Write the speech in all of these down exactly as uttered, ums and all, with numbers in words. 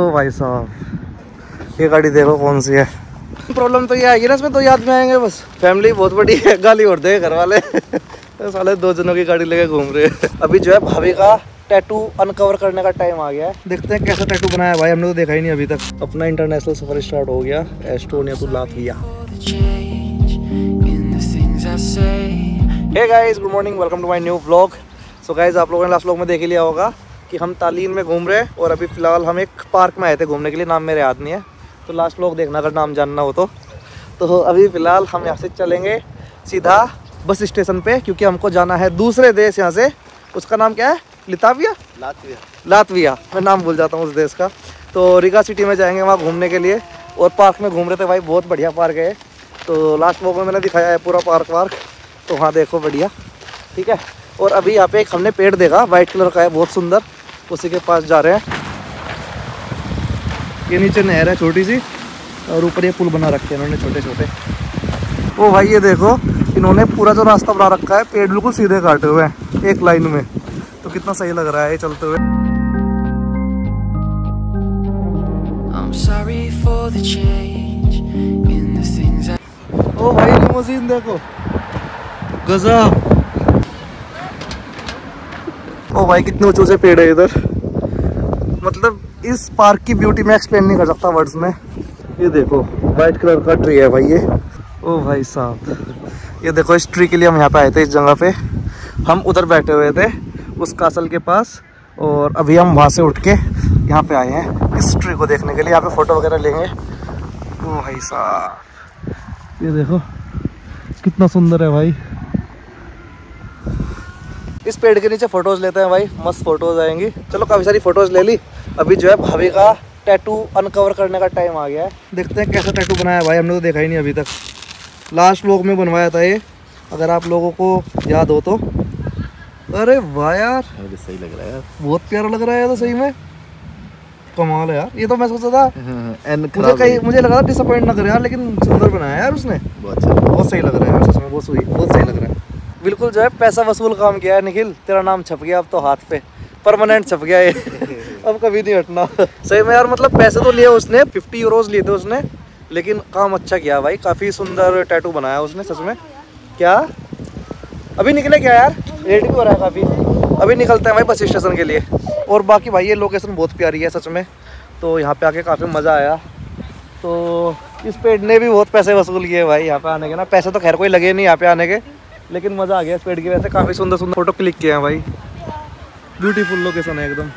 ओ भाई साहब, ये गाड़ी देखो कौन सी है। प्रॉब्लम तो ये आएगी ना, इसमें तो याद में आएंगे बस। फैमिली बहुत बड़ी है, गाली उड़ते हैं घर वाले। साले दो जनों की गाड़ी लेके घूम रहे हैं। अभी जो है भाभी का टैटू अनकवर करने का टाइम आ गया है। देखते हैं कैसा टैटू बनाया भाई, हमने तो देखा ही नहीं अभी तक। अपना इंटरनेशनल सफर स्टार्ट हो गया, Estonia to Latvia. Hey guys, good morning, welcome to my new vlog. So guys, आप लोगों ने लास्ट व्लॉग में देख ही लिया होगा कि हम तालीन में घूम रहे हैं और अभी फिलहाल हम एक पार्क में आए थे घूमने के लिए। नाम मेरे याद नहीं है, तो लास्ट व्लॉग देखना अगर नाम जानना हो तो। तो अभी फिलहाल हम यहाँ से चलेंगे सीधा बस स्टेशन पे, क्योंकि हमको जाना है दूसरे देश यहाँ से। उसका नाम क्या है? Latvia, Latvia, Latvia. मैं नाम भूल जाता हूँ उस देश का। तो रिगा सिटी में जाएंगे वहाँ घूमने के लिए। और पार्क में घूम रहे थे भाई, बहुत बढ़िया पार्क है। तो लास्ट व्लॉग में मैंने दिखाया है पूरा पार्क वार्क, तो वहाँ देखो बढ़िया, ठीक है। और अभी यहाँ पे एक हमने पेड़ देखा, वाइट कलर का है, बहुत सुंदर, उसी के पास जा रहे हैं। ये नीचे नहर है छोटी सी और ऊपर ये पुल बना रखे हैं इन्होंने छोटे छोटे। ओ भाई, ये देखो इन्होंने पूरा जो रास्ता बना रखा है, पेड़ बिल्कुल सीधे काटे हुए हैं एक लाइन में, तो कितना सही लग रहा है ये चलते हुए। ओ भाई, लिमोजीन देखो, गजब। ओ भाई, कितने ऊंचे ऊंचे पेड़ है इधर। मतलब इस पार्क की ब्यूटी मैं एक्सप्लेन नहीं कर सकता वर्ड्स में। ये देखो वाइट कलर का ट्री है भाई ये। ओ भाई साहब, ये देखो, इस ट्री के लिए हम यहाँ पे आए थे। इस जगह पे हम उधर बैठे हुए थे उस कासल के पास, और अभी हम वहाँ से उठ के यहाँ पे आए हैं इस ट्री को देखने के लिए। यहाँ पे फ़ोटो वगैरह लेंगे। ओ भाई साहब, ये देखो कितना सुंदर है भाई। इस पेड़ के नीचे फोटोज लेते हैं भाई, मस्त फोटोज आएंगी। चलो, काफ़ी सारी फोटोज ले ली। अभी जो है भाभी का टैटू अनकवर करने का टाइम आ गया है। देखते हैं कैसा टैटू बनाया है भाई, हमने तो देखा ही नहीं अभी तक। लास्ट व्लॉग में बनवाया था ये, अगर आप लोगों को याद हो तो। अरे वाह यार, अरे सही लग रहा है यार, बहुत प्यारा लग रहा है तो, सही में कमाल है यार। ये तो मैं सोचता था, मुझे कहीं मुझे लगा था डिसअपॉइंट ना करे यार, लेकिन सुंदर बनाया यार उसने, बहुत अच्छा, बहुत सही लग रहा है यार, बहुत सही बहुत सही लग रहा है। बिल्कुल जो है पैसा वसूल काम किया है निखिल, तेरा नाम छप गया अब तो, हाथ पे परमानेंट छप गया ये। अब कभी नहीं हटना। सही में यार, मतलब पैसे तो लिए उसने, फिफ्टी यूरोज लिए थे उसने, लेकिन काम अच्छा किया भाई। काफ़ी सुंदर टैटू बनाया उसने सच में। क्या अभी निकले क्या यार? रेडी भी हो रहा है काफ़ी। अभी निकलते हैं भाई बस स्टेशन के लिए। और बाकी भाई ये लोकेशन बहुत प्यारी है सच में, तो यहाँ पर आके काफ़ी मज़ा आया। तो इस पेड़ ने भी बहुत पैसे वसूल किए भाई यहाँ पर आने के ना। पैसे तो खैर कोई लगे नहीं यहाँ पर आने के, लेकिन मज़ा आ गया इस पेड़ की वजह से। काफ़ी सुंदर सुंदर फोटो क्लिक किए हैं भाई, ब्यूटीफुल लोकेशन है एकदम।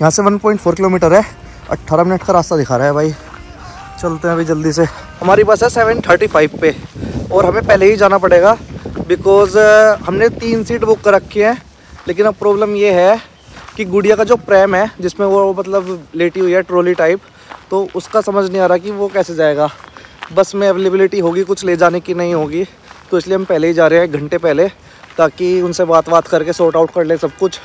यहाँ से वन पॉइंट फोर किलोमीटर है, अट्ठारह मिनट का रास्ता दिखा रहा है भाई। चलते हैं अभी जल्दी से। हमारी बस है सेवन थर्टी फाइव पे और हमें पहले ही जाना पड़ेगा, बिकॉज़ हमने तीन सीट बुक कर रखी है। लेकिन अब प्रॉब्लम ये है कि गुड़िया का जो प्रैम है जिसमें वो मतलब लेटी हुई है, ट्रॉली टाइप, तो उसका समझ नहीं आ रहा कि वो कैसे जाएगा। बस में अवेलेबिलिटी होगी कुछ ले जाने की, नहीं होगी, तो इसलिए हम पहले ही जा रहे हैं एक घंटे पहले, ताकि उनसे बात बात करके सॉर्ट आउट कर ले सब कुछ।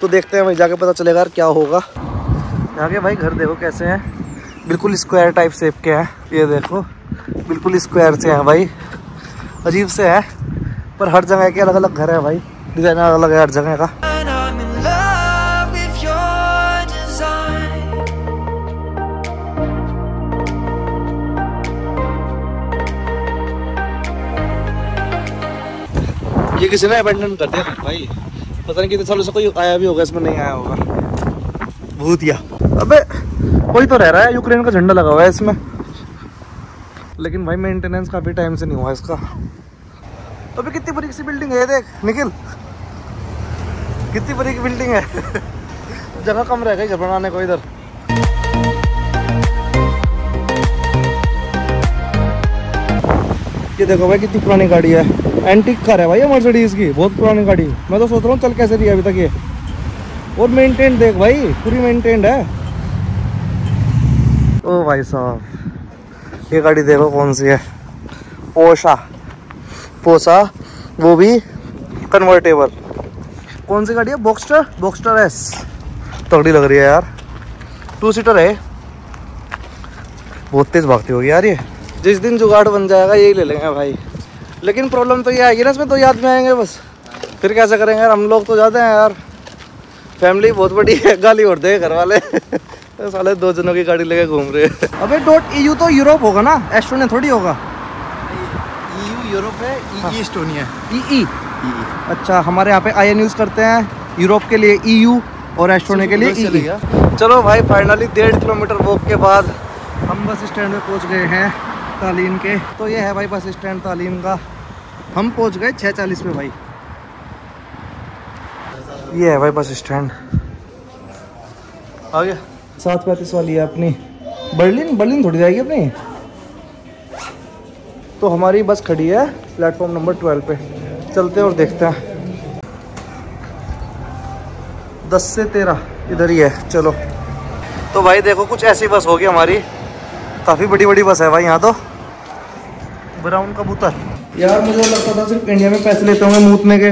तो देखते हैं वहीं जाके पता चलेगा यार क्या होगा। यहाँ के भाई घर देखो कैसे हैं, बिल्कुल स्क्वायर टाइप शेप के हैं। ये देखो बिल्कुल स्क्वायर से हैं भाई, अजीब से है, पर हर जगह के अलग अलग घर है भाई, डिज़ाइन अलग अलग है हर जगह का। ये किसी ने अबेंडन कर दिया भाई, पता नहीं कितने सालों से, कोई आया भी होगा इसमें, नहीं आया होगा भूतिया। अबे कोई तो रह रहा है, यूक्रेन का झंडा लगा हुआ है इसमें, लेकिन भाई मेंटेनेंस काफ़ी टाइम से नहीं हुआ इसका। अबे कितनी बड़ी सी बिल्डिंग है, देख निखिल, कितनी बड़ी की बिल्डिंग है। जगह कम रह गई घर बनाने को इधर। ये देखो भाई कितनी पुरानी गाड़ी है, एंटीक कार है भाई, मर्सिडीज़ की, बहुत पुरानी गाड़ी। मैं तो सोच रहा हूँ चल कैसे रही है अभी तक ये, और मेंटेन्ड देख भाई, पूरी मेंटेन्ड है। ओ भाई साहब, ये गाड़ी देखो कौन सी है, पोसा पोसा, वो भी कन्वर्टेबल। कौन सी गाड़ी है? Boxster, Boxster S. तगड़ी लग रही है यार, टू सीटर है। बहुत तेज़ भागती होगी यार ये। जिस दिन जुगाड़ बन जाएगा यही ले लेंगे भाई, लेकिन प्रॉब्लम तो ये आएगी ना इसमें, तो याद में आएंगे बस, फिर कैसे करेंगे यार। हम लोग तो जाते हैं यार, फैमिली बहुत बड़ी है, गाली और दे घर वाले। साले दो जनों की गाड़ी लेके घूम रहे हैं। अबे डॉट ई यू तो यूरोप होगा ना, एस्टोनिया थोड़ी होगा। ई यू यूरोप है, ई एस्टोनिया ई ई। अच्छा, हमारे यहाँ पे आई एन यूज़ करते हैं यूरोप के लिए ई यू और एस्टोनिया के लिए ई। चलो भाई, फाइनली डेढ़ किलोमीटर वॉक के बाद हम बस स्टैंड पे पहुँच गए हैं तालीन के। तो ये है भाई बस स्टैंड तालीन का। हम पहुँच गए छः चालीस पे भाई। ये है भाई बस स्टैंड, आ गया। सात पैंतीस वाली है अपनी, बर्लिन बर्लिन थोड़ी जाएगी अपनी। तो हमारी बस खड़ी है प्लेटफॉर्म नंबर ट्वेल्व पे, चलते हैं और देखते हैं। दस से तेरह इधर ही है। चलो तो भाई देखो, कुछ ऐसी बस होगी हमारी। काफ़ी बड़ी बड़ी बस है भाई यहाँ तो। ब्राउन कबूतर यार, मुझे लगता था सिर्फ इंडिया में पैसे लेते होंगे मूतने के,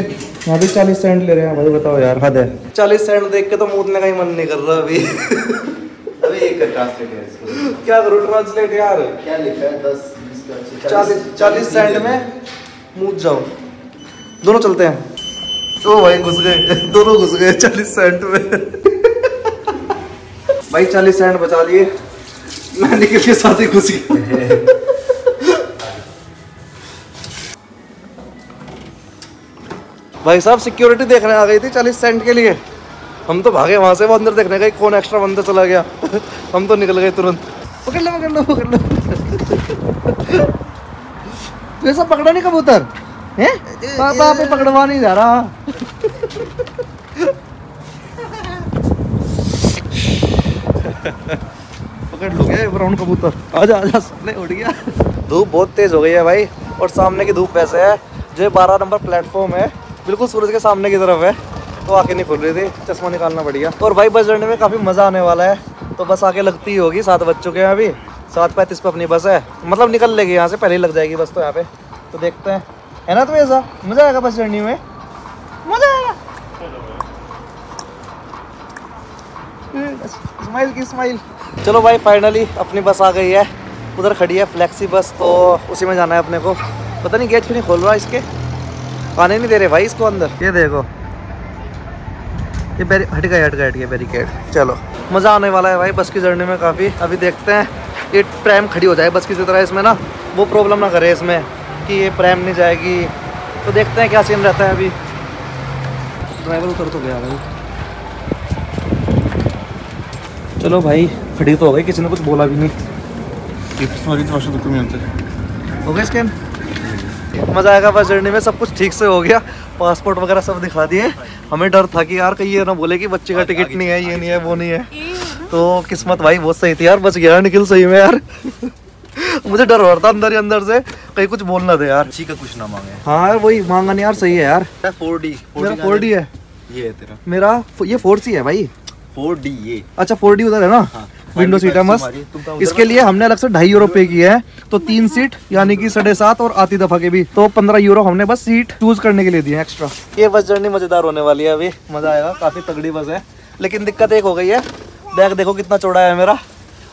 यहाँ भी चालीस सेंट ले रहे हैं भाई। बताओ यार, हद है। चालीस सेंट देख के तो मूतने का ही मन नहीं कर रहा अभी। अभी एक ट्रांसलेट है इसको, क्या करूँ ट्रांसलेट यार, क्या लिखा है दस चालीस चालीस सेंट में मूत जाओ। दोनों चलते हैं। ओ भाई घुस गए, दोनों घुस गए चालीस सेंट में। भाई चालीस सेंट बचा लिए, मैं निकल के साथ ही घुस गया। भाई साहब सिक्योरिटी देखने आ गई थी चालीस सेंट के लिए। हम तो भागे वहाँ से, वो अंदर देखने गए कौन एक्स्ट्रा बंदा चला गया। हम तो निकल गए तुरंत। पकड़ लो पकड़ लो पकड़ लो। तो ये सब पकड़ा नहीं कबूतर है, पापा पे पकड़वा नहीं जा रहा। पकड़ लो गया ब्राउन कबूतर। आजा आजा, सामने उड़ गया। धूप बहुत तेज हो गई है भाई, और सामने की धूप वैसे है जो बारह नंबर प्लेटफॉर्म है, बिल्कुल सूरज के सामने की तरफ है, तो आके नहीं खुल रही थी, चश्मा निकालना पड़ गया। और भाई बस चढ़ने में काफ़ी मज़ा आने वाला है। तो बस आके लगती ही होगी, सात बज चुके हैं अभी, सात पैंतीस पर अपनी बस है, मतलब निकल लेगी यहाँ से, पहले ही लग जाएगी बस। तो यहाँ पे तो देखते हैं, है ना। तो ऐसा मज़ा आएगा बस जर्नी में, मज़ा आएगा। स्माइल की स्माइल। चलो भाई फाइनली अपनी बस आ गई है, उधर खड़ी है फ्लैक्सी बस, तो उसी में जाना है अपने को। पता नहीं गेट क्यों नहीं खोल रहा, इसके आने नहीं दे रहे भाई इसको अंदर। ये देखो, ये बैरी हट गया हट गया हट गया बैरिकेड। चलो मज़ा आने वाला है भाई बस की जर्नी में काफ़ी। अभी देखते हैं ये प्रैम खड़ी हो जाए बस की तरह, इसमें ना वो प्रॉब्लम ना करे इसमें कि ये प्रैम नहीं जाएगी। तो देखते हैं क्या सीन रहता है। अभी ड्राइवर उतर तो गया भाई। चलो भाई खड़ी तो हो गई, किसी ने कुछ बोला भी नहीं। हो गया स्कैन, मज़ा आएगा बस जर्नी में। सब कुछ ठीक से हो गया, पासपोर्ट वगैरह सब दिखा दिए। हमें डर था कि यार कहीं ये ना बोले कि बच्चे का टिकट नहीं है, ये नहीं है, वो नहीं है। तो किस्मत भाई बहुत सही थी यार, बच गया निखिल सही में यार। मुझे डर हो रहा था अंदर ही अंदर से, कहीं कुछ बोलना था यार, का कुछ ना मांगे। हाँ वही मांगा नहीं यार, सही है यार। फोर डी फोर डी है ये, तेरा मेरा ये फोर सी है भाई। फोर डी ये, अच्छा फोर डी उधर है ना। हाँ, विंडो सीट है मस्त। इसके लिए हमने अलग से ढाई यूरो पे किया है, तो तीन सीट यानी कि साढ़े सात और आधी दफा के भी, तो पंद्रह यूरो हमने बस सीट चूज करने के लिए दिए एक्स्ट्रा। ये बस जर्नी मजेदार होने वाली है, अभी मजा आएगा। काफी तगड़ी बस है, लेकिन दिक्कत एक हो गई है, बैग देखो कितना चौड़ा है मेरा,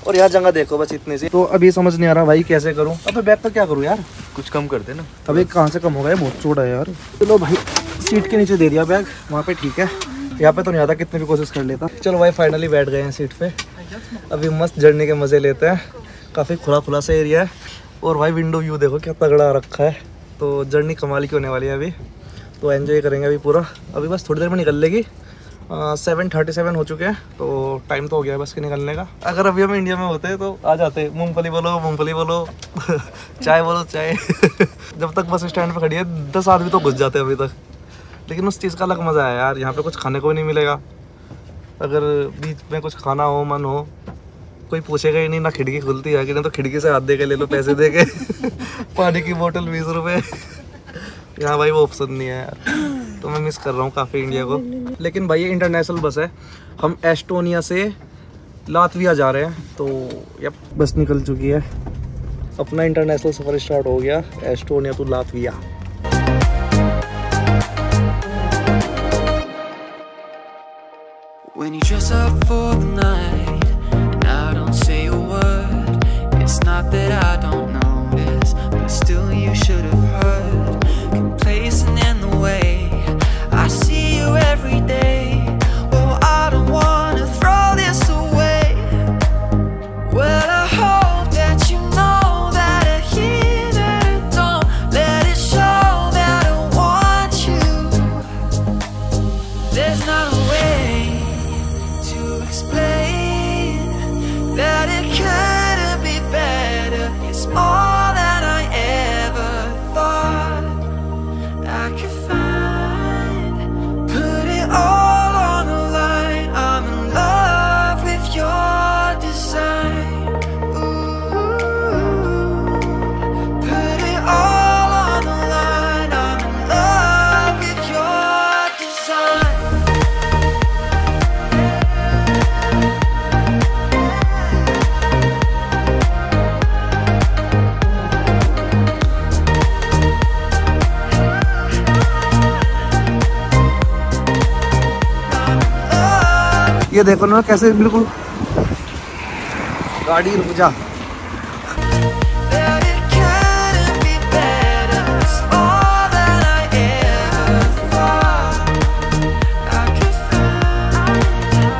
और यहाँ जगह देखो बस इतनी सी। तो अभी समझ नहीं आ रहा भाई कैसे करूँ। अब बैग तो क्या करूँ यार, कुछ कम कर देना। अभी कहाँ से कम हो गया, बहुत चौड़ा है यार। चलो भाई सीट के नीचे दे दिया बैग, वहाँ पे ठीक है, यहाँ पे तो नहीं आता, कितनी भी कोशिश कर लेता। चलो भाई फाइनली बैठ गए हैं सीट पे, अभी मस्त जर्नी के मज़े लेते हैं। काफ़ी खुला खुला सा एरिया है, और भाई विंडो व्यू देखो क्या तगड़ा रखा है। तो जर्नी कमाल की होने वाली है अभी, तो एंजॉय करेंगे अभी पूरा। अभी बस थोड़ी देर में निकल लेगी, सेवन थर्टी सेवन हो चुके हैं, तो टाइम तो हो गया है बस के निकलने का। अगर अभी हम इंडिया में होते तो आ जाते, मूँगफली बोलो मूँगफली बोलो, चाय बोलो चाय। जब तक बस स्टैंड पर खड़ी है दस आदमी तो घुस जाते अभी तक। लेकिन उस चीज़ का अलग मज़ा है यार, यहाँ पे कुछ खाने को भी नहीं मिलेगा। अगर बीच में कुछ खाना हो, मन हो, कोई पूछेगा ही नहीं, ना खिड़की खुलती है कि ना, तो खिड़की से हाथ दे के ले लो, पैसे दे के। पानी की बोतल बीस रुपए। यहाँ भाई वो ऑप्शन नहीं है यार, तो मैं मिस कर रहा हूँ काफ़ी इंडिया को। लेकिन भाई ये इंटरनेशनल बस है, हम एस्टोनिया से लातविया जा रहे हैं। तो यप बस निकल चुकी है, अपना इंटरनेशनल सफ़र स्टार्ट हो गया Estonia to Latvia. When you dress up for the night and I don't say a word, it's not that I don't notice, but still you should have heard. Complacent in the way I see you every day. Well, I don't want to throw this away. Well, I hope that you know that I hear that it don't let it show that I want you. There's not a way to explain that it couldn't be better. It's all that I ever thought I could find. Put it all on the line. I'm in love with your design. Ooh, put it all on the line. I'm in love with your design. ये देखो ना कैसे बिल्कुल गाड़ी रुक जा।